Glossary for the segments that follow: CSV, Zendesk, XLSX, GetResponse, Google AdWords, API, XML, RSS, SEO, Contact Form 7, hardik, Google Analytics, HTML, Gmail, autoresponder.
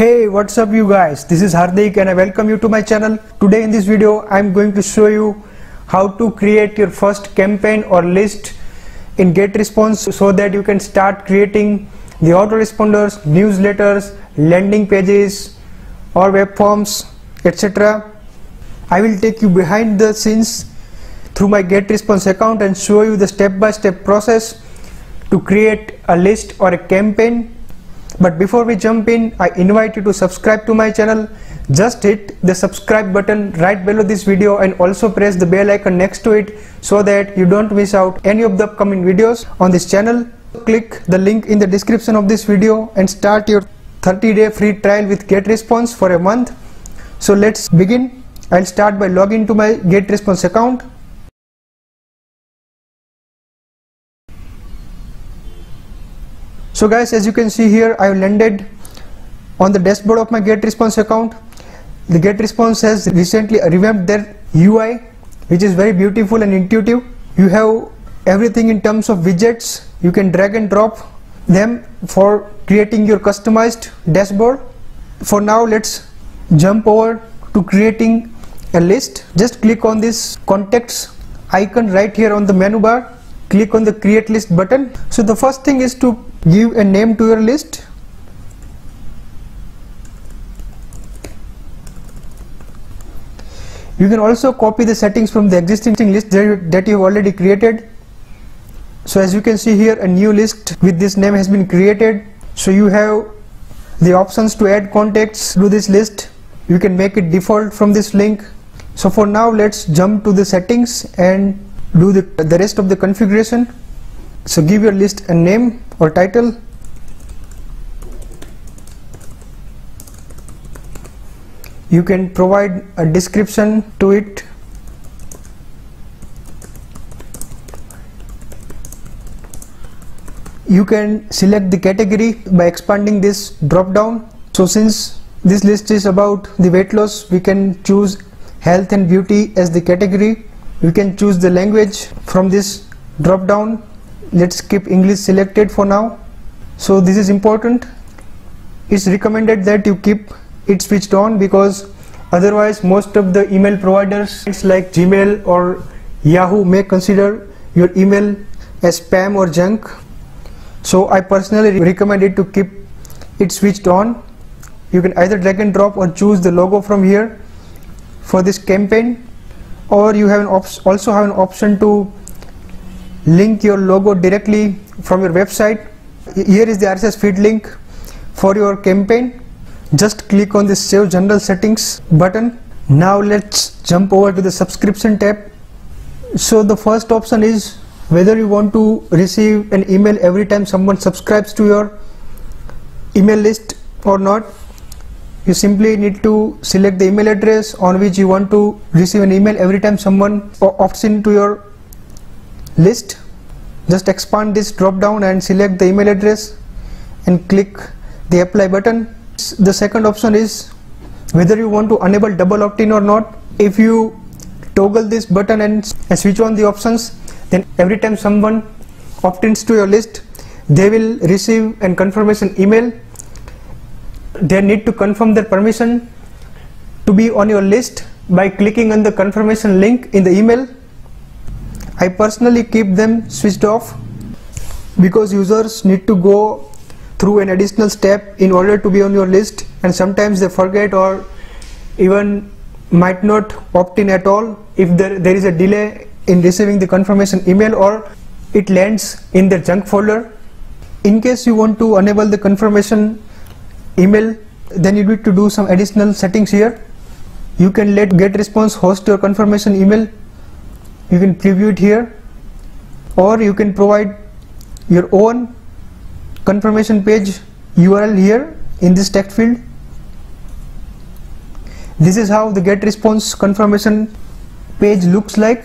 Hey, what's up you guys, this is Hardik and I welcome you to my channel. Today in this video I'm going to show you how to create your first campaign or list in GetResponse so that you can start creating the autoresponders, newsletters, landing pages or web forms, etc. I will take you behind the scenes through my GetResponse account and show you the step-by-step process to create a list or a campaign. But before we jump in, I invite you to subscribe to my channel. Just hit the subscribe button right below this video and also press the bell icon next to it so that you don't miss out any of the upcoming videos on this channel. Click the link in the description of this video and start your 30-day free trial with GetResponse for a month. So let's begin. I'll start by logging to my GetResponse account. So guys, as you can see here, I've landed on the dashboard of my GetResponse account. The GetResponse has recently revamped their UI, which is very beautiful and intuitive. You have everything in terms of widgets. You can drag and drop them for creating your customized dashboard. For now, let's jump over to creating a list. Just click on this contacts icon right here on the menu bar. Click on the create list button. So the first thing is to give a name to your list. You can also copy the settings from the existing list that you have already created. So as you can see here, a new list with this name has been created. So you have the options to add contacts to this list. You can make it default from this link. So for now, let's jump to the settings and do the rest of the configuration. So give your list a name or title. You can provide a description to it. You can select the category by expanding this drop down. So since this list is about the weight loss, we can choose health and beauty as the category. You can choose the language from this drop down. Let's keep English selected for now. So this is important. It's recommended that you keep it switched on because otherwise most of the email providers like Gmail or Yahoo may consider your email as spam or junk. So I personally recommend it to keep it switched on. You can either drag and drop or choose the logo from here for this campaign, or you have an option to link your logo directly from your website. Here is the RSS feed link for your campaign. Just click on this Save General Settings button. Now let's jump over to the subscription tab. So the first option is whether you want to receive an email every time someone subscribes to your email list or not. You simply need to select the email address on which you want to receive an email every time someone opts into your list. Just expand this drop down and select the email address and click the apply button. The second option is whether you want to enable double opt-in or not. If you toggle this button and switch on the options, then every time someone opt-ins to your list, they will receive a confirmation email. They need to confirm their permission to be on your list by clicking on the confirmation link in the email. I personally keep them switched off because users need to go through an additional step in order to be on your list, and sometimes they forget or even might not opt in at all if there is a delay in receiving the confirmation email or it lands in their junk folder. In case you want to enable the confirmation email, then you need to do some additional settings here. You can let GetResponse host your confirmation email. You can preview it here, or you can provide your own confirmation page URL here in this text field. This is how the GetResponse confirmation page looks like.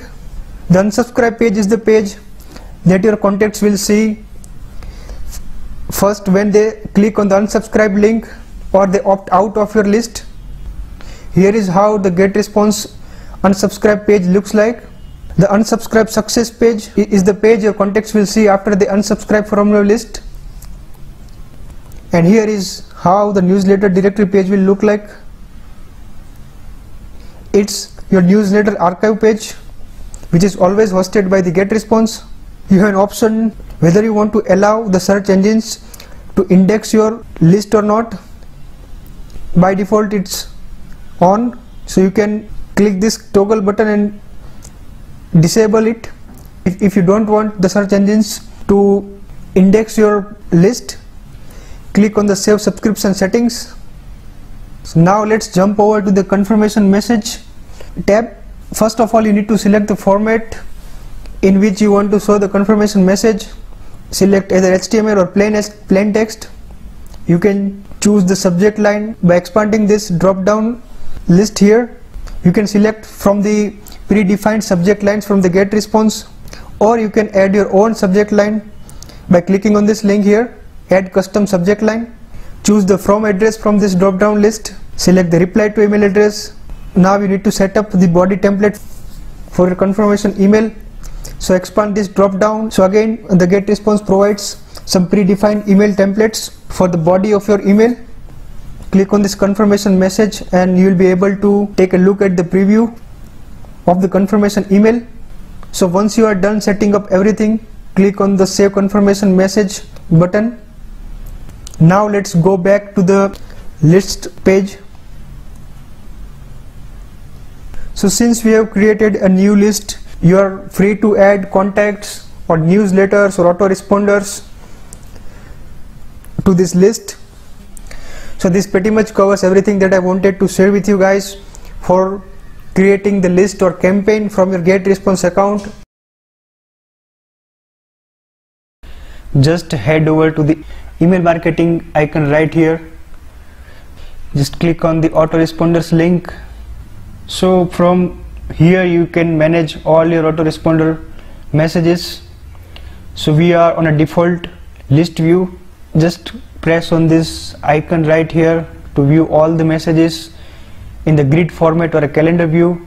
The unsubscribe page is the page that your contacts will see first when they click on the unsubscribe link or they opt out of your list. Here is how the GetResponse unsubscribe page looks like. The unsubscribe success page is the page your contacts will see after they unsubscribe from your list. And here is how the newsletter directory page will look like. It's your newsletter archive page, which is always hosted by the GetResponse. You have an option whether you want to allow the search engines to index your list or not. By default it's on, so you can click this toggle button and disable it if you don't want the search engines to index your list. Click on the save subscription settings. So now let's jump over to the confirmation message tab. First of all, you need to select the format in which you want to show the confirmation message. Select either HTML or plain text. You can choose the subject line by expanding this drop down list here. You can select from the predefined subject lines from the GetResponse, or you can add your own subject line by clicking on this link here, add custom subject line. Choose the from address from this drop down list. Select the reply to email address. Now you need to set up the body template for your confirmation email. So expand this drop down. So again, the GetResponse provides some predefined email templates for the body of your email. Click on this confirmation message and you will be able to take a look at the preview of the confirmation email. So once you are done setting up everything, click on the save confirmation message button. Now let's go back to the list page. So since we have created a new list, you are free to add contacts or newsletters or autoresponders to this list. So this pretty much covers everything that I wanted to share with you guys for creating the list or campaign from your GetResponse account. Just head over to the email marketing icon right here. Just click on the autoresponders link. So from here you can manage all your autoresponder messages. So we are on a default list view. Just press on this icon right here to view all the messages in the grid format or a calendar view.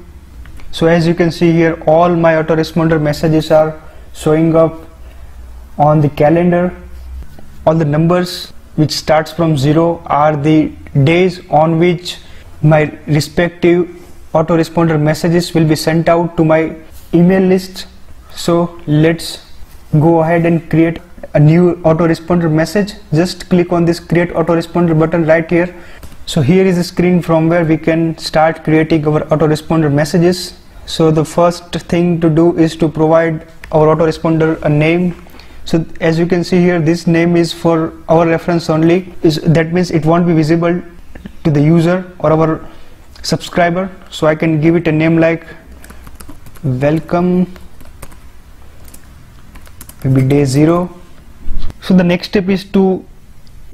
So as you can see here, all my autoresponder messages are showing up on the calendar. All the numbers which starts from 0 are the days on which my respective autoresponder messages will be sent out to my email list. So let's go ahead and create a new autoresponder message. Just click on this create autoresponder button right here. So here is a screen from where we can start creating our autoresponder messages. So the first thing to do is to provide our autoresponder a name. So as you can see here, this name is for our reference only. That means it won't be visible to the user or our subscriber. So I can give it a name like welcome, maybe day 0. So the next step is to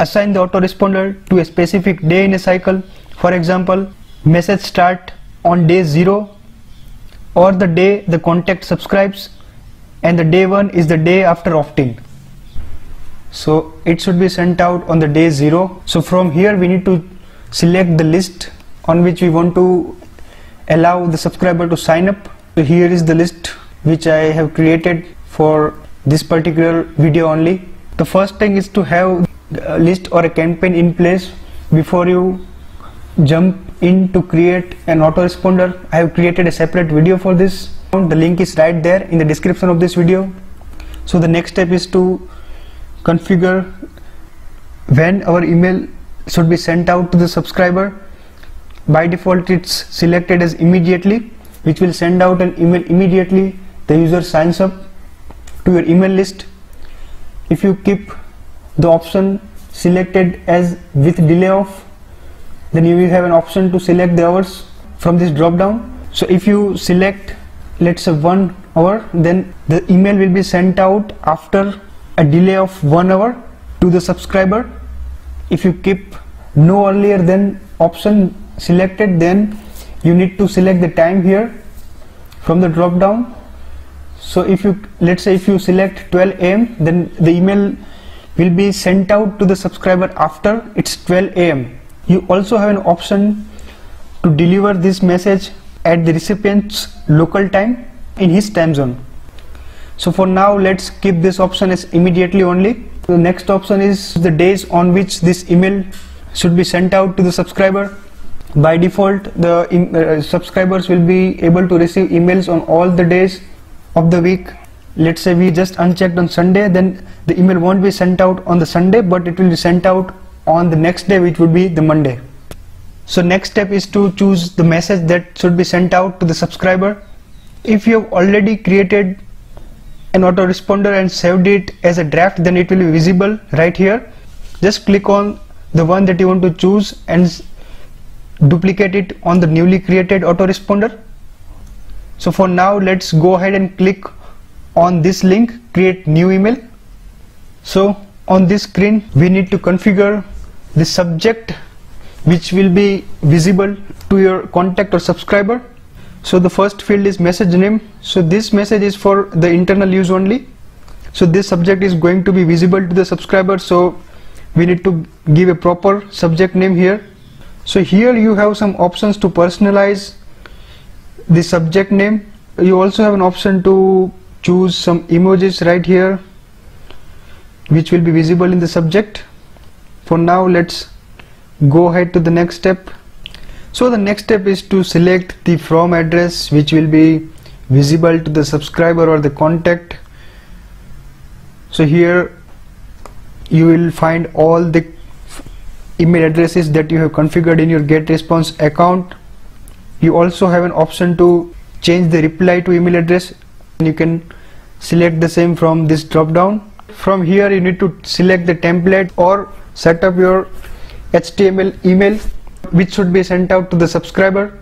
assign the autoresponder to a specific day in a cycle. For example, message start on day 0, or the day the contact subscribes, and the day 1 is the day after opt-in. So it should be sent out on the day 0. So from here we need to select the list on which we want to allow the subscriber to sign up. So here is the list which I have created for this particular video only. The first thing is to have a list or a campaign in place before you jump in to create an autoresponder. I have created a separate video for this. The link is right there in the description of this video. So the next step is to configure when our email should be sent out to the subscriber. By default it's selected as immediately, which will send out an email immediately the user signs up to your email list. If you keep the option selected as with delay off, then you will have an option to select the hours from this drop down. So if you select, let's say 1 hour, then the email will be sent out after a delay of 1 hour to the subscriber. If you keep no earlier than option selected, then you need to select the time here from the drop down. So if you, let's say if you select 12 AM, then the email will be sent out to the subscriber after it's 12 AM. You also have an option to deliver this message at the recipient's local time in his time zone. So for now let's keep this option as immediately only. The next option is the days on which this email should be sent out to the subscriber. By default, the subscribers will be able to receive emails on all the days of the week. Let's say we just unchecked on Sunday, then the email won't be sent out on the Sunday, but it will be sent out on the next day, which would be the Monday. So next step is to choose the message that should be sent out to the subscriber. If you have already created an autoresponder and saved it as a draft, then it will be visible right here. Just click on the one that you want to choose and duplicate it on the newly created autoresponder. So for now, let's go ahead and click on this link, create new email. So on this screen, we need to configure the subject which will be visible to your contact or subscriber. So the first field is message name. So this message is for the internal use only. So this subject is going to be visible to the subscriber. So we need to give a proper subject name here. So here you have some options to personalize the subject name. You also have an option to choose some emojis right here, which will be visible in the subject. For now, let's go ahead to the next step. So the next step is to select the from address which will be visible to the subscriber or the contact. So here you will find all the email addresses that you have configured in your GetResponse account. You also have an option to change the reply to email address, and you can select the same from this drop down. From here you need to select the template or set up your HTML email which should be sent out to the subscriber.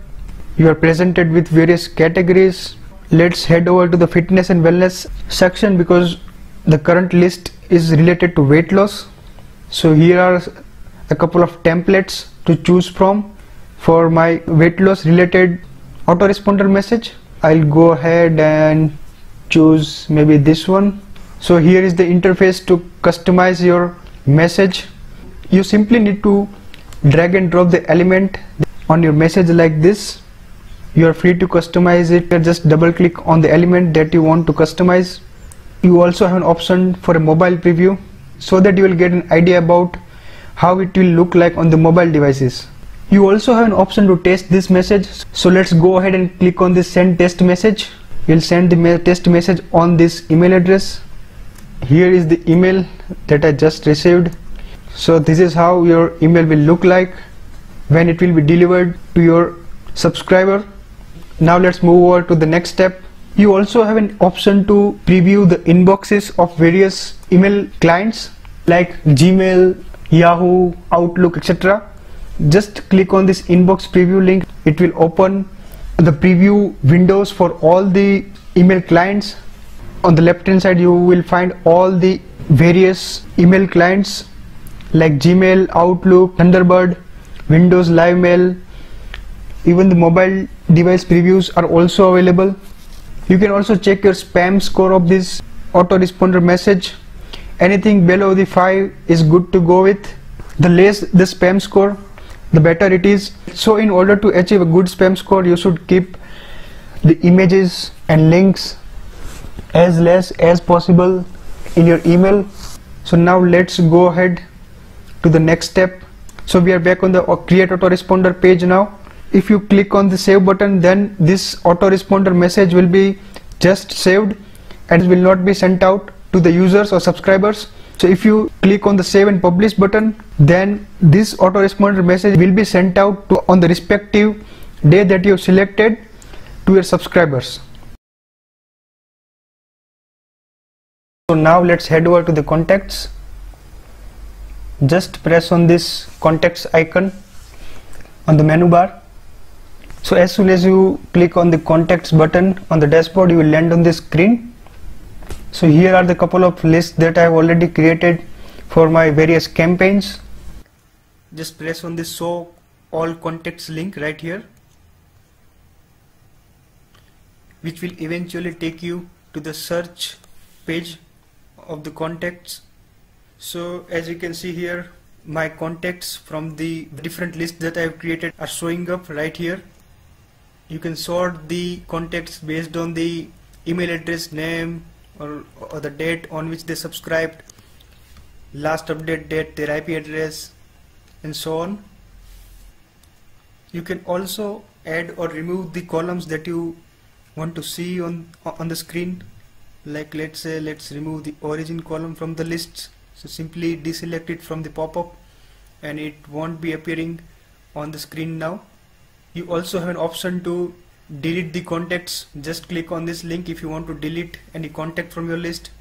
You are presented with various categories. Let's head over to the fitness and wellness section because the current list is related to weight loss. So here are a couple of templates to choose from. For my weight loss related autoresponder message, I'll go ahead and choose maybe this one. So here is the interface to customize your message. You simply need to drag and drop the element on your message like this. You are free to customize it. Just double click on the element that you want to customize. You also have an option for a mobile preview so that you will get an idea about how it will look like on the mobile devices. You also have an option to test this message. So let's go ahead and click on this send test message. You'll send the test message on this email address. Here is the email that I just received. So this is how your email will look like when it will be delivered to your subscriber. Now let's move over to the next step. You also have an option to preview the inboxes of various email clients like Gmail, Yahoo, Outlook, etc. Just click on this inbox preview link. It will open the preview windows for all the email clients. On the left hand side you will find all the various email clients like Gmail, Outlook, Thunderbird, Windows Live Mail. Even the mobile device previews are also available. You can also check your spam score of this autoresponder message. Anything below the 5 is good to go with. The less the spam score, the better it is. So in order to achieve a good spam score, you should keep the images and links as less as possible in your email. So now let's go ahead to the next step. So we are back on the create autoresponder page now. If you click on the save button, then this autoresponder message will be just saved and it will not be sent out to the users or subscribers. So if you click on the save and publish button, then this autoresponder message will be sent out on the respective day that you have selected to your subscribers. So now let's head over to the contacts. Just press on this contacts icon on the menu bar. So as soon as you click on the contacts button on the dashboard, you will land on this screen. So here are the couple of lists that I have already created for my various campaigns. Just press on this show all contacts link right here, which will eventually take you to the search page of the contacts. So as you can see here, my contacts from the different lists that I have created are showing up right here. You can sort the contacts based on the email address, name or the date on which they subscribed. last update date, their IP address, and so on. You can also add or remove the columns that you want to see on the screen. Like let's say, let's remove the origin column from the list. So simply deselect it from the pop-up and it won't be appearing on the screen now. You also have an option to delete the contacts. Just click on this link if you want to delete any contact from your list.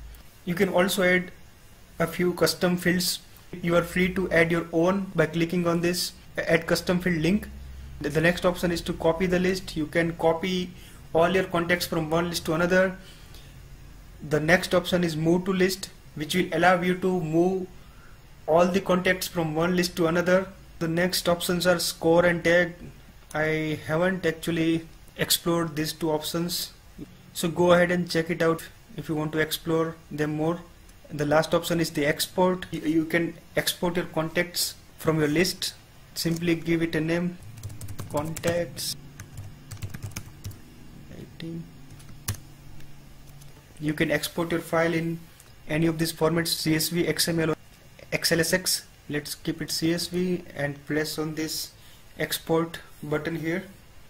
You can also add a few custom fields. You are free to add your own by clicking on this add custom field link. The next option is to copy the list. You can copy all your contacts from one list to another. The next option is move to list, which will allow you to move all the contacts from one list to another. The next options are score and tag. I haven't actually explored these two options, so go ahead and check it out if you want to explore them more. And the last option is the export. You can export your contacts from your list. Simply give it a name, contacts. You can export your file in any of these formats, CSV, XML, or XLSX. Let's keep it CSV and press on this export button here.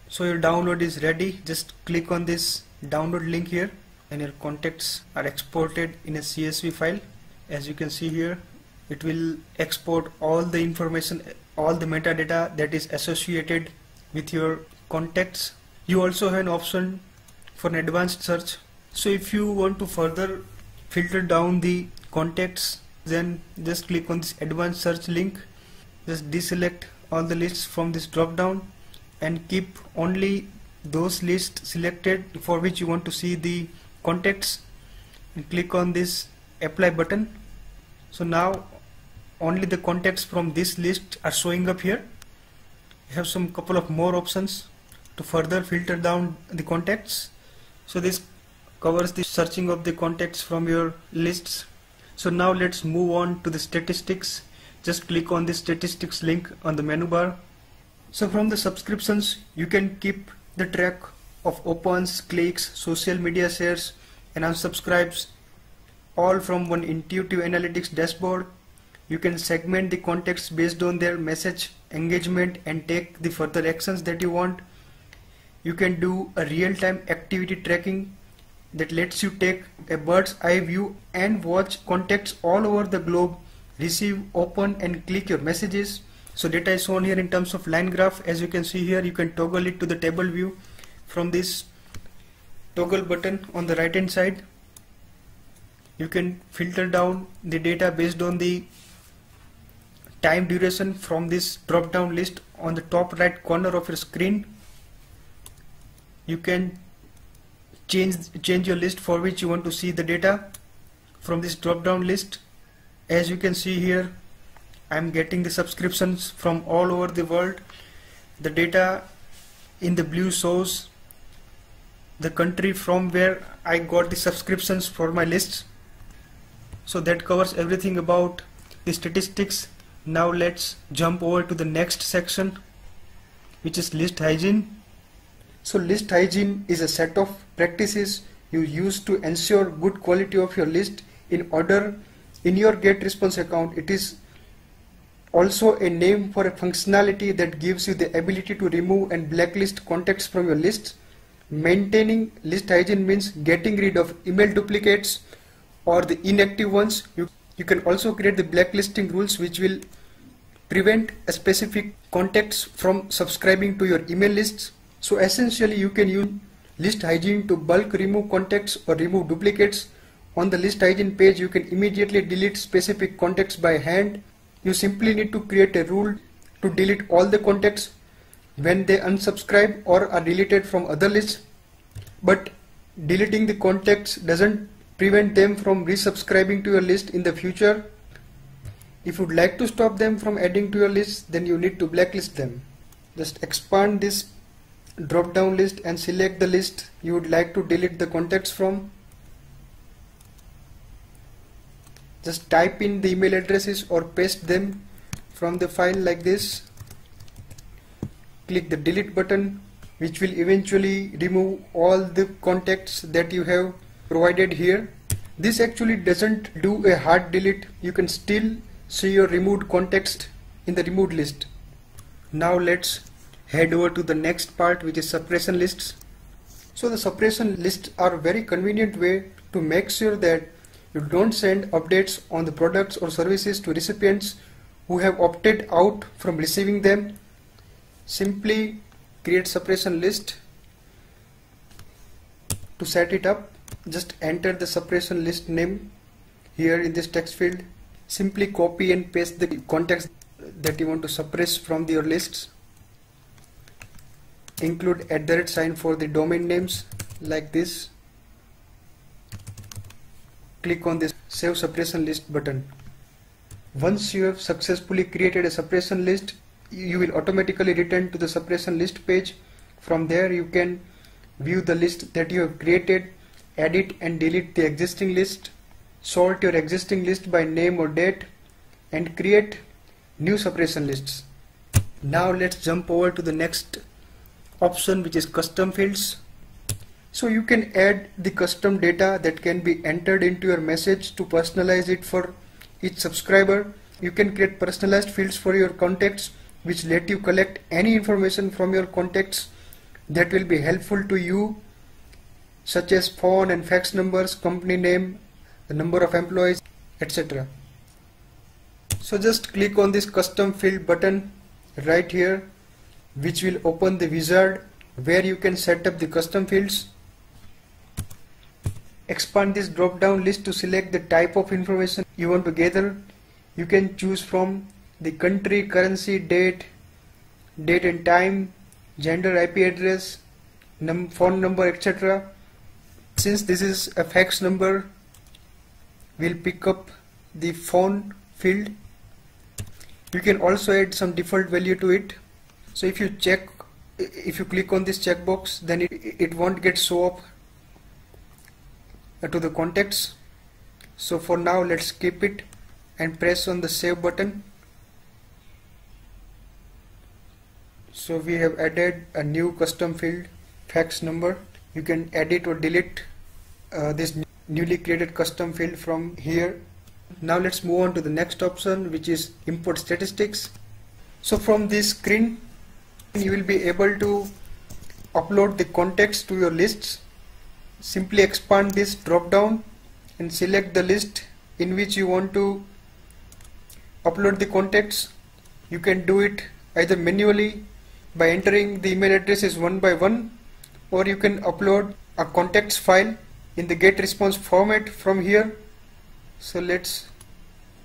So your download is ready. Just click on this download link here and your contacts are exported in a CSV file. As you can see here, it will export all the information, all the metadata that is associated with your contacts. You also have an option for an advanced search. So if you want to further filter down the contacts, then just click on this advanced search link. Just deselect all the lists from this drop down and keep only those lists selected for which you want to see the contacts, and click on this apply button. So now only the contacts from this list are showing up here. You have some couple of more options to further filter down the contacts. So this covers the searching of the contacts from your lists. So now let's move on to the statistics. Just click on the statistics link on the menu bar. So from the subscriptions, you can keep the track of opens, clicks, social media shares, and unsubscribes, all from one intuitive analytics dashboard. You can segment the contacts based on their message, engagement, and take the further actions that you want. You can do a real-time activity tracking that lets you take a bird's eye view and watch contacts all over the globe receive, open, and click your messages. So data is shown here in terms of line graph. As you can see here, you can toggle it to the table view from this toggle button on the right hand side. You can filter down the data based on the time duration from this drop down list on the top right corner of your screen. You can change your list for which you want to see the data from this drop down list. As you can see here, I'm getting the subscriptions from all over the world. The data in the blue shows the country from where I got the subscriptions for my lists. So that covers everything about the statistics. Now let's jump over to the next section, which is list hygiene. So list hygiene is a set of practices you use to ensure good quality of your list in your GetResponse account. It is also a name for a functionality that gives you the ability to remove and blacklist contacts from your list. Maintaining list hygiene means getting rid of email duplicates or the inactive ones. You can also create the blacklisting rules which will prevent a specific contacts from subscribing to your email lists. So essentially you can use list hygiene to bulk remove contacts or remove duplicates. On the list hygiene page, you can immediately delete specific contacts by hand. You simply need to create a rule to delete all the contacts when they unsubscribe or are deleted from other lists. But deleting the contacts doesn't prevent them from resubscribing to your list in the future. If you'd like to stop them from adding to your list, then you need to blacklist them. Just expand this drop down list and select the list you would like to delete the contacts from. Just type in the email addresses or paste them from the file like this. Click the delete button, which will eventually remove all the contacts that you have provided here. This actually doesn't do a hard delete. You can still see your removed contacts in the removed list. Now let's head over to the next part, which is suppression lists. So the suppression lists are a very convenient way to make sure that you don't send updates on the products or services to recipients who have opted out from receiving them. Simply create suppression list. To set it up, just enter the suppression list name here in this text field. Simply copy and paste the contacts that you want to suppress from your lists. Include @ sign for the domain names like this. Click on this Save Suppression List button. Once you have successfully created a suppression list, you will automatically return to the suppression list page. From there you can view the list that you have created, edit and delete the existing list, sort your existing list by name or date, and create new suppression lists. Now let's jump over to the next option, which is custom fields. So you can add the custom data that can be entered into your message to personalize it for each subscriber. You can create personalized fields for your contacts, which let you collect any information from your contacts that will be helpful to you, such as phone and fax numbers, company name, the number of employees, etc. So just click on this custom field button right here, which will open the wizard where you can set up the custom fields. Expand this drop down list to select the type of information you want to gather. You can choose from the country, currency, date and time, gender, IP address, phone number, etc. Since this is a fax number, we'll pick up the phone field. You can also add some default value to it. So if you click on this checkbox, then it won't get shown up to the contacts. So for now let's skip it and press on the save button. So we have added a new custom field, fax number. You can edit or delete this newly created custom field from here. Now let's move on to the next option, which is import statistics. So from this screen you will be able to upload the contacts to your lists. Simply expand this drop down and select the list in which you want to upload the contacts. You can do it either manually by entering the email addresses one by one, or you can upload a contacts file in the GetResponse format from here. So let's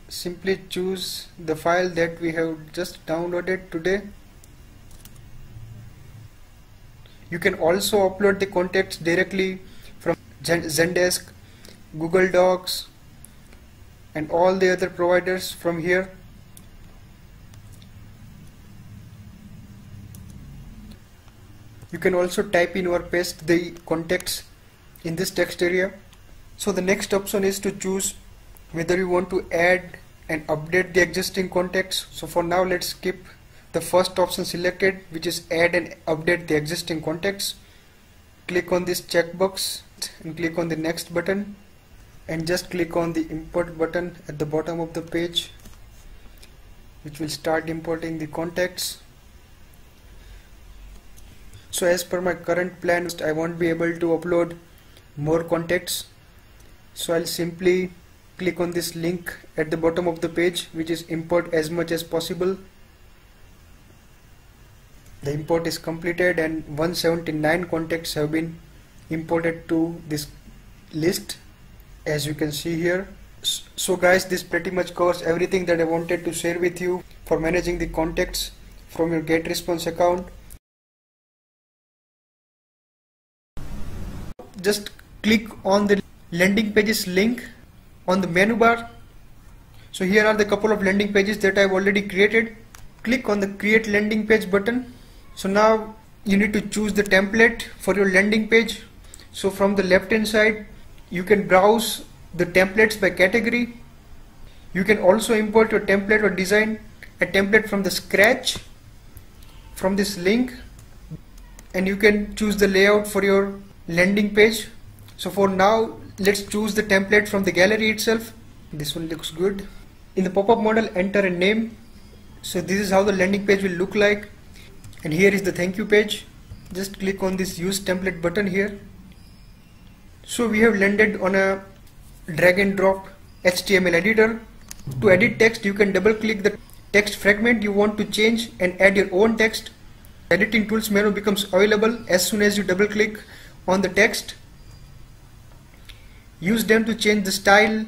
simply choose the file that we have just downloaded today. You can also upload the contacts directly from Zendesk, Google Docs and all the other providers from here. You can also type in or paste the contacts in this text area. So the next option is to choose whether you want to add and update the existing contacts. So for now let's skip the first option selected, which is add and update the existing contacts. Click on this checkbox and click on the next button, and just click on the import button at the bottom of the page, which will start importing the contacts. So as per my current plan, I won't be able to upload more contacts. So I'll simply click on this link at the bottom of the page, which is import as much as possible. The import is completed and 179 contacts have been imported to this list, as you can see here. So guys, this pretty much covers everything that I wanted to share with you for managing the contacts from your GetResponse account. Just click on the landing pages link on the menu bar. So here are the couple of landing pages that I've already created. Click on the create landing page button. So now you need to choose the template for your landing page. So from the left hand side you can browse the templates by category. You can also import your template or design a template from the scratch from this link, and you can choose the layout for your landing page. So for now Let's choose the template from the gallery itself. This one looks good. In the pop-up model, enter a name. So this is how the landing page will look like. And here is the thank you page. Just click on this use template button here. So we have landed on a drag and drop HTML editor. To edit text, you can double click the text fragment you want to change and add your own text. Editing tools menu becomes available as soon as you double click on the text. Use them to change the style,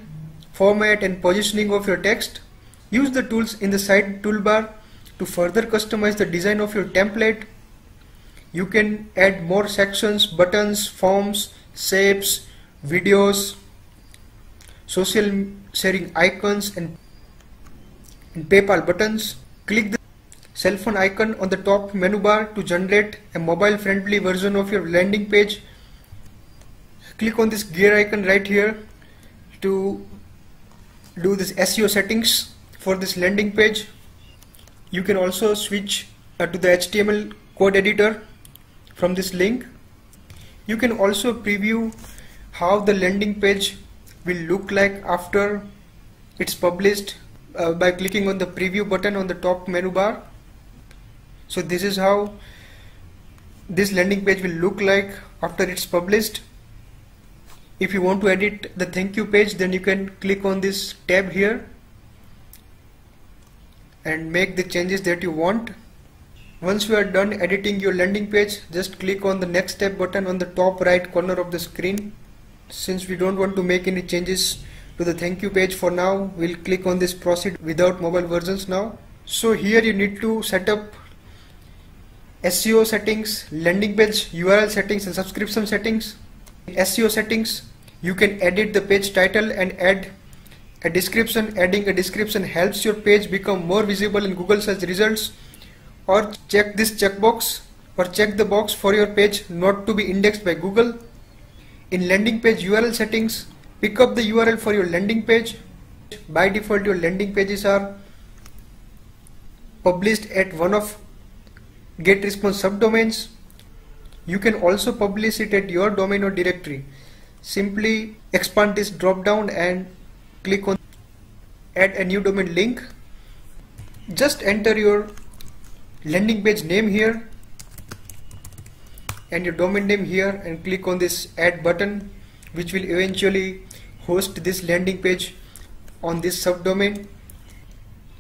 format and positioning of your text. Use the tools in the side toolbar to further customize the design of your template. You can add more sections, buttons, forms, shapes, videos, social sharing icons and PayPal buttons. Click the cell phone icon on the top menu bar to generate a mobile friendly version of your landing page. Click on this gear icon right here to do this SEO settings for this landing page. You can also switch to the HTML code editor from this link. You can also preview how the landing page will look like after it's published by clicking on the preview button on the top menu bar. So this is how this landing page will look like after it's published. If you want to edit the thank you page, then you can click on this tab here and make the changes that you want. Once you are done editing your landing page, just click on the next tab button on the top right corner of the screen. Since we don't want to make any changes to the thank you page for now, we'll click on this proceed without mobile versions now. So here you need to set up SEO settings, landing page URL settings and subscription settings. In SEO settings, you can edit the page title and add a description. Adding a description helps your page become more visible in Google search results. Or check this checkbox or check the box for your page not to be indexed by Google. In landing page URL settings, pick up the URL for your landing page. By default, your landing pages are published at one of GetResponse subdomains. You can also publish it at your domain or directory. Simply expand this drop down and click on add a new domain link. Just enter your landing page name here and your domain name here and click on this add button, which will eventually host this landing page on this subdomain.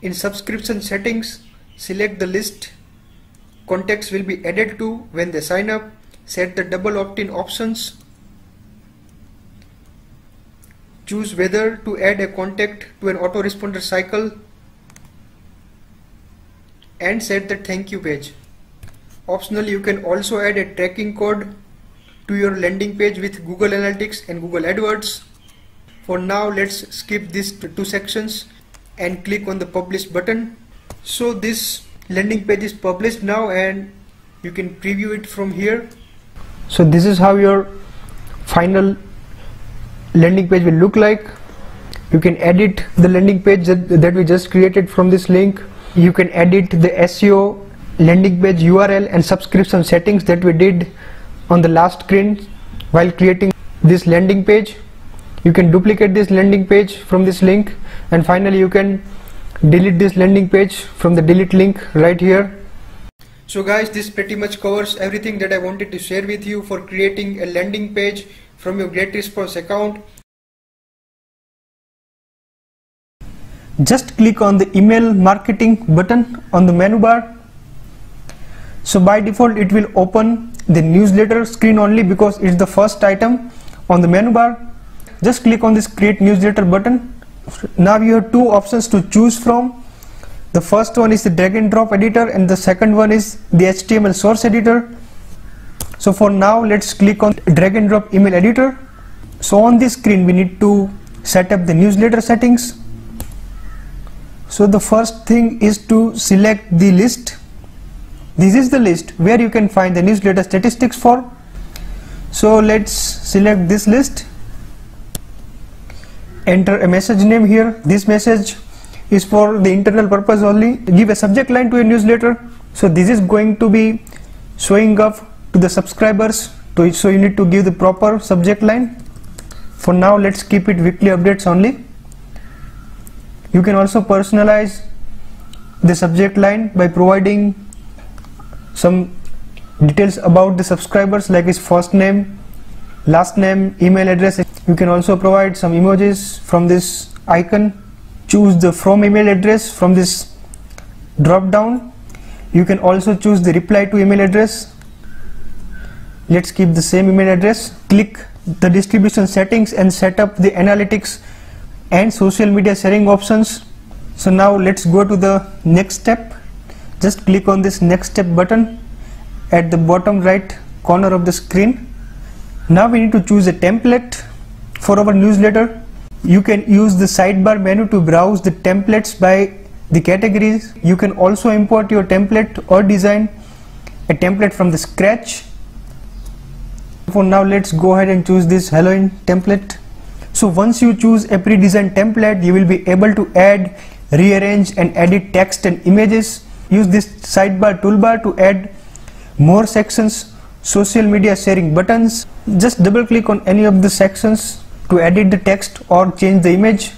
In subscription settings, select the list contacts will be added to when they sign up. Set the double opt-in options. Choose whether to add a contact to an autoresponder cycle and set the thank you page. Optionally, you can also add a tracking code to your landing page with Google Analytics and Google AdWords. For now, let's skip these two sections and click on the publish button. So this landing page is published now and you can preview it from here. So this is how your final landing page will look like. You can edit the landing page that we just created from this link. You can edit the SEO, landing page URL and subscription settings that we did on the last screen while creating this landing page. You can duplicate this landing page from this link, and finally you can delete this landing page from the delete link right here. So guys, this pretty much covers everything that I wanted to share with you for creating a landing page from your GetResponse account. Just click on the email marketing button on the menu bar. So by default it will open the newsletter screen only because it's the first item on the menu bar. Just click on this create newsletter button. Now you have two options to choose from. The first one is the drag and drop editor and the second one is the HTML source editor. So for now, let's click on drag and drop email editor. So on this screen we need to set up the newsletter settings. So the first thing is to select the list. This is the list where you can find the newsletter statistics for. So let's select this list. Enter a message name here. This message is for the internal purpose only. Give a subject line to your newsletter. So this is going to be showing up to the subscribers, so you need to give the proper subject line. For now, let's keep it weekly updates only. You can also personalize the subject line by providing some details about the subscribers, like his first name, last name, email address. You can also provide some emojis from this icon. Choose the from email address from this drop down. You can also choose the reply to email address. Let's keep the same email address. Click the distribution settings and set up the analytics and social media sharing options. So now let's go to the next step. Just click on this next step button at the bottom right corner of the screen. Now we need to choose a template for our newsletter. You can use the sidebar menu to browse the templates by the categories. You can also import your template or design a template from the scratch. For now, let's go ahead and choose this Halloween template. So once you choose a pre-designed template, you will be able to add, rearrange and edit text and images. Use this sidebar toolbar to add more sections, social media sharing buttons. Just double click on any of the sections to edit the text or change the image.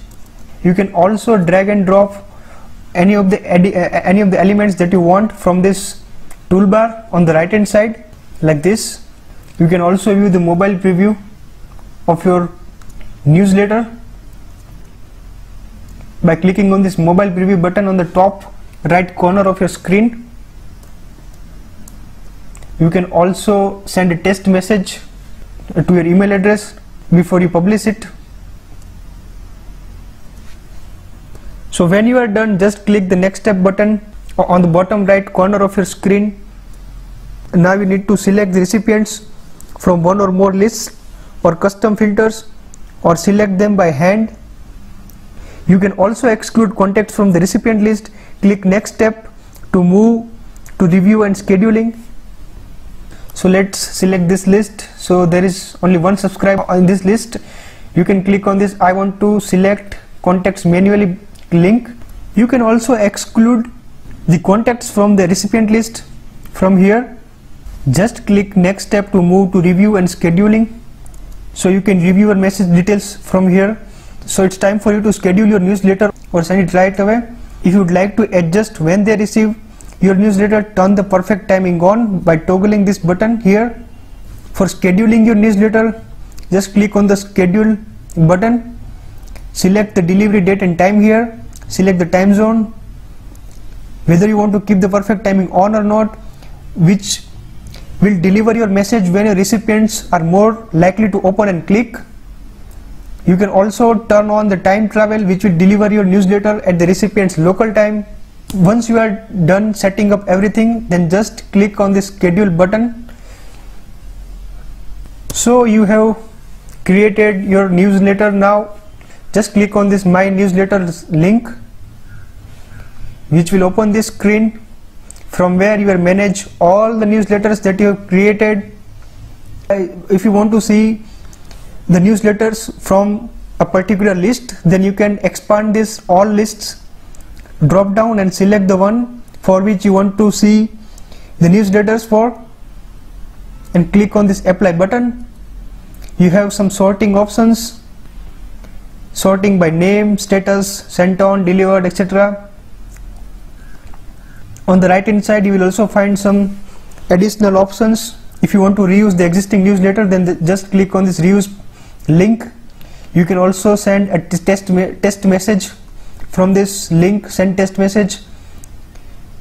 You can also drag and drop any of the elements that you want from this toolbar on the right hand side, like this. You can also view the mobile preview of your newsletter by clicking on this mobile preview button on the top right corner of your screen. You can also send a test message to your email address before you publish it. So when you are done, just click the next step button on the bottom right corner of your screen. Now you need to select the recipients from one or more lists or custom filters, or select them by hand. You can also exclude contacts from the recipient list. Click next step to move to review and scheduling. So let's select this list. So there is only one subscriber on this list. You can click on this I want to select contacts manually link. You can also exclude the contacts from the recipient list from here. Just click next step to move to review and scheduling. So you can review your message details from here. So it's time for you to schedule your newsletter or send it right away. If you'd like to adjust when they receive your newsletter, turn the perfect timing on by toggling this button here. For scheduling your newsletter, just click on the schedule button. Select the delivery date and time here. Select the time zone, whether you want to keep the perfect timing on or not, which will deliver your message when your recipients are more likely to open and click. You can also turn on the time travel, which will deliver your newsletter at the recipient's local time. Once you are done setting up everything, then just click on the schedule button. So you have created your newsletter now. Just click on this My Newsletter link, which will open this screen from where you will manage all the newsletters that you have created. If you want to see the newsletters from a particular list, then you can expand this all lists drop down and select the one for which you want to see the newsletters for, and click on this apply button. You have some sorting options, sorting by name, status, sent on, delivered, etc. On the right hand side, you will also find some additional options. If you want to reuse the existing newsletter, then just click on this reuse link. You can also send a test message from this link, send test message.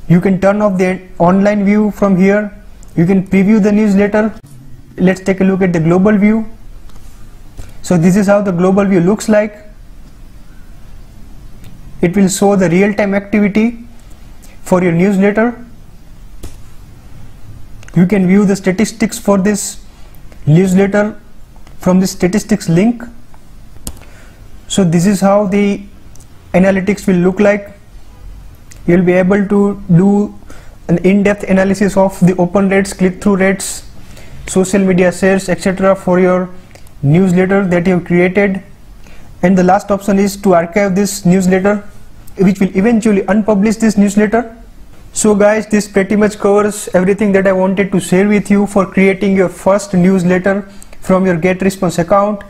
You can turn off the online view from here. You can preview the newsletter. Let's take a look at the global view. So this is how the global view looks like. It will show the real-time activity for your newsletter. You can view the statistics for this newsletter from the statistics link. So this is how the analytics will look like. You'll be able to do an in-depth analysis of the open rates, click-through rates, social media shares, etc. for your newsletter that you have created. And the last option is to archive this newsletter, which will eventually unpublish this newsletter. So guys, this pretty much covers everything that I wanted to share with you for creating your first newsletter from your GetResponse account.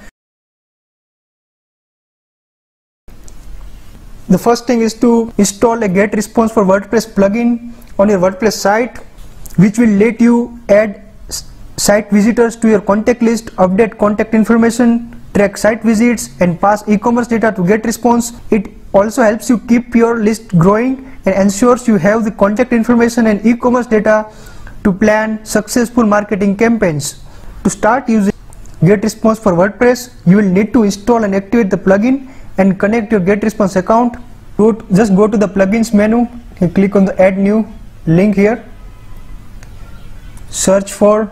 The first thing is to install a GetResponse for WordPress plugin on your WordPress site, which will let you add site visitors to your contact list, update contact information, track site visits, and pass e-commerce data to GetResponse. It also helps you keep your list growing and ensures you have the contact information and e-commerce data to plan successful marketing campaigns. To start using GetResponse for WordPress, you will need to install and activate the plugin and connect your GetResponse account. Just go to the plugins menu and click on the add new link here. Search for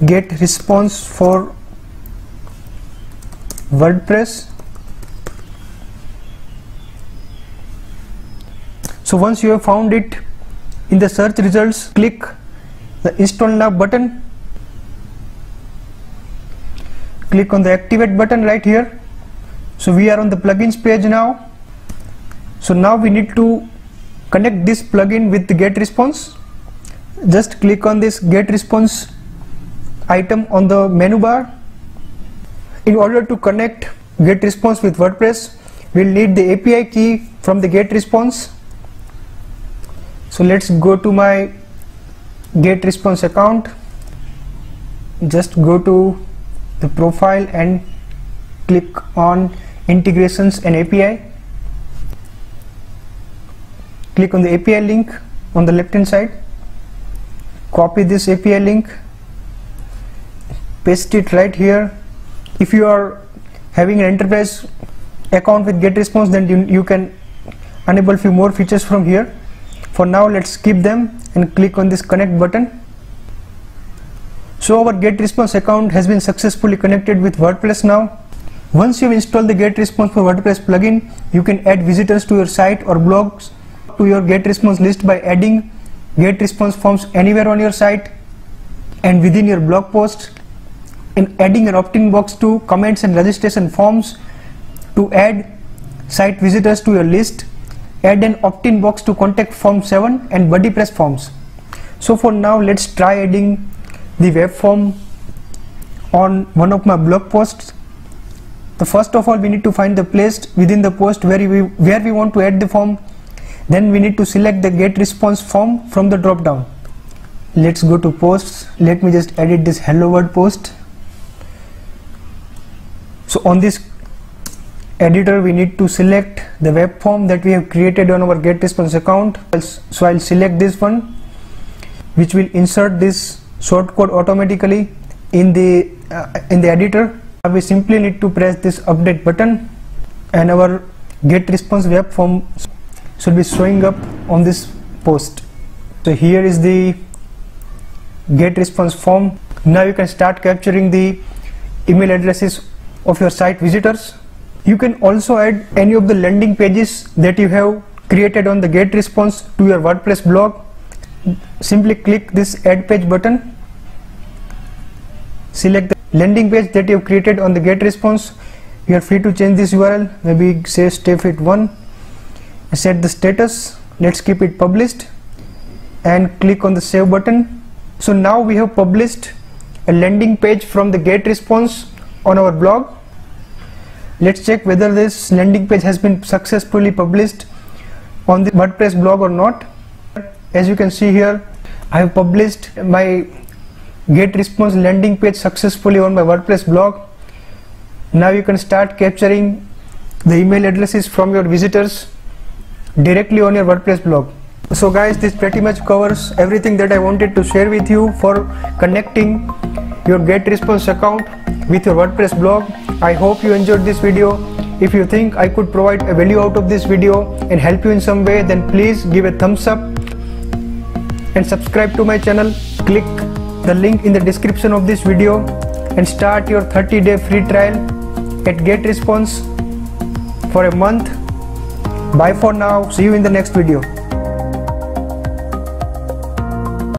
GetResponse for WordPress. So once you have found it in the search results, click the install now button, click on the activate button right here. So we are on the plugins page now. So now we need to connect this plugin with the GetResponse. Just click on this GetResponse item on the menu bar. In order to connect GetResponse with WordPress, we'll need the API key from the GetResponse. So let's go to my GetResponse account. Just go to the profile and click on integrations and API. Click on the API link on the left hand side. Copy this API link, paste it right here. If you are having an enterprise account with GetResponse, then you can enable few more features from here. For now, let's skip them and click on this connect button. So our GetResponse account has been successfully connected with WordPress now. Once you've installed the GetResponse for WordPress plugin, you can add visitors to your site or blogs to your GetResponse list by adding GetResponse forms anywhere on your site and within your blog posts, and adding an opt-in box to comments and registration forms to add site visitors to your list. Add an opt-in box to Contact Form 7 and BuddyPress forms. So for now, let's try adding the web form on one of my blog posts. The first of all, we need to find the place within the post where we want to add the form. Then we need to select the GetResponse form from the drop-down. Let's go to posts. Let me just edit this hello world post. So on this editor, we need to select the web form that we have created on our GetResponse account. So I'll select this one, which will insert this shortcode automatically in the editor. Now we simply need to press this update button, and our GetResponse web form should be showing up on this post. So here is the GetResponse form. Now you can start capturing the email addresses of your site visitors. You can also add any of the landing pages that you have created on the GetResponse to your WordPress blog. Simply click this add page button. Select the landing page that you have created on the GetResponse. You are free to change this URL. Maybe say stayfit1. Set the status. Let's keep it published and click on the save button. So now we have published a landing page from the GetResponse on our blog. Let's check whether this landing page has been successfully published on the WordPress blog or not. As you can see here, I have published my GetResponse landing page successfully on my WordPress blog. Now you can start capturing the email addresses from your visitors directly on your WordPress blog. So guys, this pretty much covers everything that I wanted to share with you for connecting your GetResponse account with your WordPress blog. I hope you enjoyed this video. If you think I could provide a value out of this video and help you in some way, then please give a thumbs up and subscribe to my channel. Click the link in the description of this video and start your 30-day free trial at GetResponse for a month. Bye for now. See you in the next video.